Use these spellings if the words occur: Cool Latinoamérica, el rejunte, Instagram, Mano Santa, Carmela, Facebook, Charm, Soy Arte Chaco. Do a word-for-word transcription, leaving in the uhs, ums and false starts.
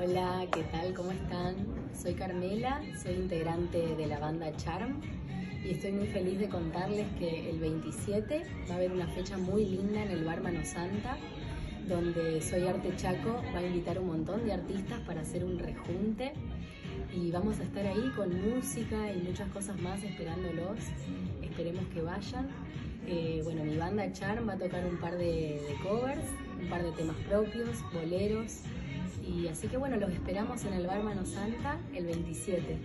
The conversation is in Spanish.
Hola, ¿qué tal? ¿Cómo están? Soy Carmela, soy integrante de la banda Charm y estoy muy feliz de contarles que el veintisiete va a haber una fecha muy linda en el bar Mano Santa, donde Soy Arte Chaco va a invitar un montón de artistas para hacer un rejunte y vamos a estar ahí con música y muchas cosas más esperándolos. Esperemos que vayan. Eh, bueno, mi banda Charm va a tocar un par de, de covers, un par de temas propios, boleros, y así que bueno, los esperamos en el bar Mano Santa el veintisiete.